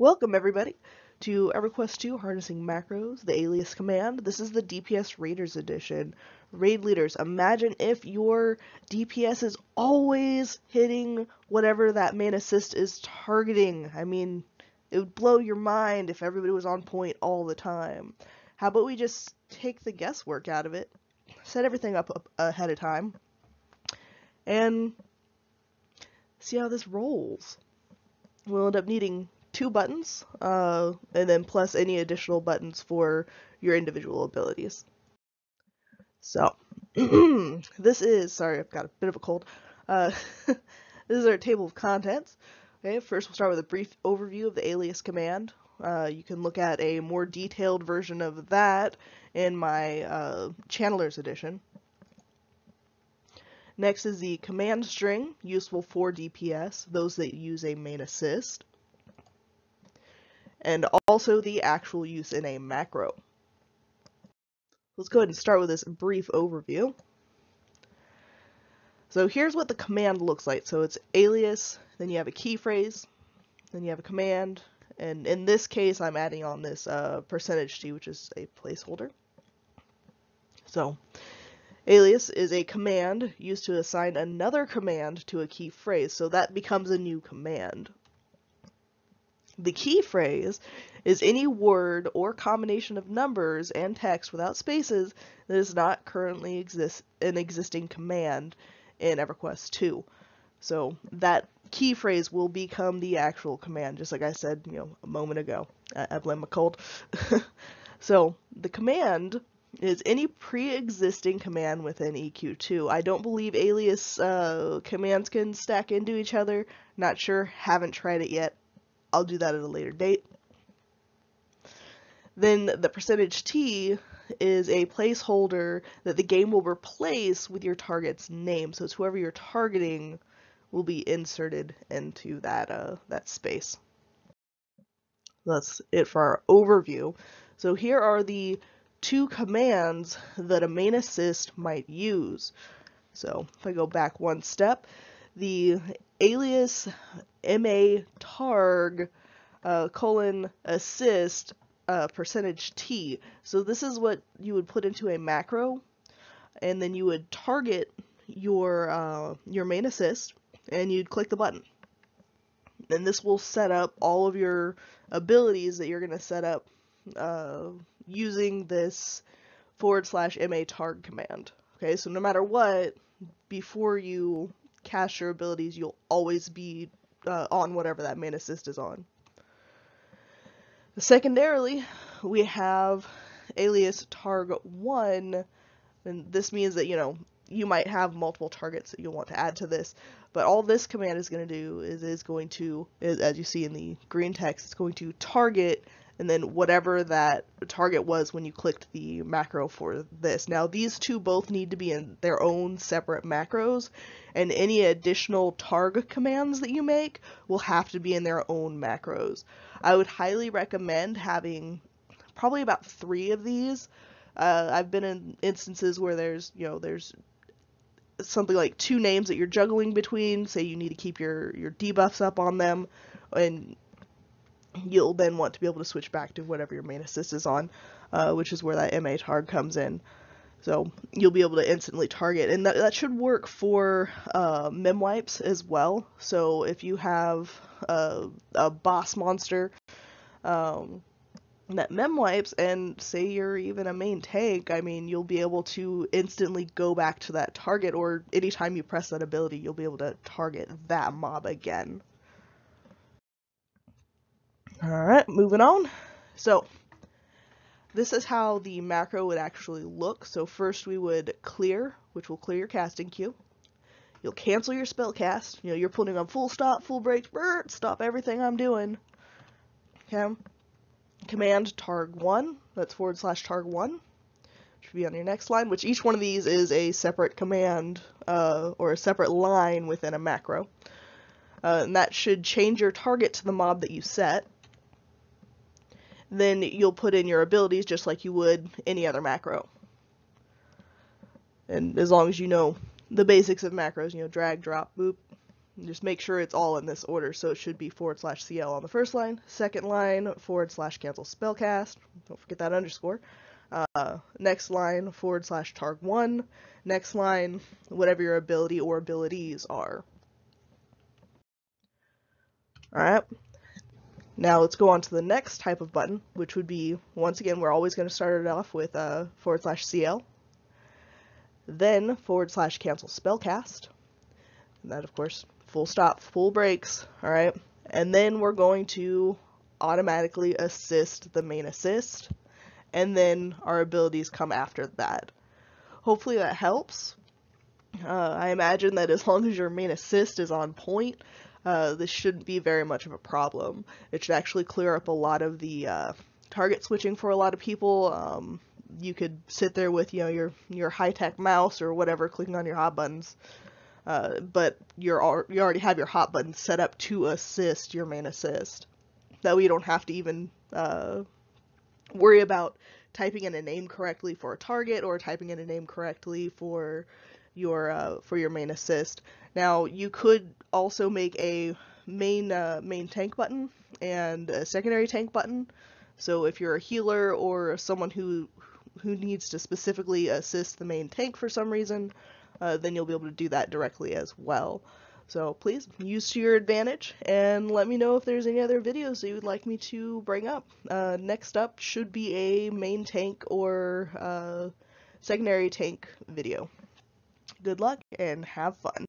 Welcome everybody to EverQuest II Harnessing Macros, the Alias Command. This is the DPS Raiders edition. Raid leaders, imagine if your DPS is always hitting whatever that main assist is targeting. I mean, it would blow your mind if everybody was on point all the time. How about we just take the guesswork out of it, set everything up ahead of time, and see how this rolls. We'll end up needing two buttons, and then plus any additional buttons for your individual abilities. So, this is, sorry, I've got a bit of a cold. This is our table of contents. Okay, first we'll start with a brief overview of the alias command. You can look at a more detailed version of that in my Channelers edition. Next is the command string, useful for DPS, those that use a main assist, and also the actual use in a macro. Let's go ahead and start with this brief overview. So here's what the command looks like. So it's alias, then you have a key phrase, then you have a command, and in this case I'm adding on this %t, which is a placeholder. So alias is a command used to assign another command to a key phrase, so that becomes a new command. The key phrase is any word or combination of numbers and text without spaces that does not currently exist an existing command in EverQuest II. So that key phrase will become the actual command, just like I said, you know, a moment ago. I blame my cold. So the command is any pre-existing command within EQ2. I don't believe alias commands can stack into each other. Not sure. Haven't tried it yet. I'll do that at a later date. Then the %t is a placeholder that the game will replace with your target's name. So it's whoever you're targeting will be inserted into that that space. That's it for our overview. So here are the two commands that a main assist might use. So if I go back one step, the alias ma targ : assist %t. So this is what you would put into a macro, and then you would target your main assist, and you'd click the button. And this will set up all of your abilities that you're going to set up using this / ma targ command. Okay, so no matter what, before you cast your abilities, you'll always be on whatever that main assist is on. Secondarily, we have alias targ1, and this means that, you know, you might have multiple targets that you'll want to add to this, but all this command is going to do is, as you see in the green text, it's going to target, and then whatever that target was when you clicked the macro for this. Now these two both need to be in their own separate macros, and any additional target commands that you make will have to be in their own macros. I would highly recommend having probably about 3 of these. I've been in instances where there's something like 2 names that you're juggling between, say you need to keep your debuffs up on them, and you'll then want to be able to switch back to whatever your main assist is on, which is where that MA targ comes in. So you'll be able to instantly target, and that should work for mem wipes as well. So if you have a boss monster that mem wipes, and say you're even a main tank, I mean, you'll be able to instantly go back to that target, or anytime you press that ability, you'll be able to target that mob again. Alright, moving on. So this is how the macro would actually look. So first we would clear, which will clear your casting queue. You'll cancel your spell cast. You know, you're putting on full stop, full break, stop everything I'm doing. Okay. Command targ1, that's / targ1. Should be on your next line, which each one of these is a separate command or a separate line within a macro. And that should change your target to the mob that you set. Then you'll put in your abilities just like you would any other macro. And as long as you know the basics of macros, you know, drag, drop, boop, Just make sure it's all in this order, so it should be /CL on the first line, second line /cancel spellcast, don't forget that underscore, next line /targ1, next line whatever your ability or abilities are. Alright, now let's go on to the next type of button, which would be, once again, we're always going to start it off with /CL, then /cancel spellcast, and that of course full stop, full breaks. All right, and then we're going to automatically assist the main assist, and then our abilities come after that. Hopefully that helps. I imagine that as long as your main assist is on point, this shouldn't be very much of a problem. It should actually clear up a lot of the target switching for a lot of people. You could sit there with, you know, your high-tech mouse or whatever, clicking on your hot buttons, but you already have your hot button set up to assist your main assist. That way you don't have to even worry about typing in a name correctly for a target or typing in a name correctly for your main assist. Now you could also make a main tank button and a secondary tank button. So if you're a healer or someone who needs to specifically assist the main tank for some reason, then you'll be able to do that directly as well. So please use to your advantage, and let me know if there's any other videos that you would like me to bring up. Next up should be a main tank or secondary tank video. Good luck and have fun.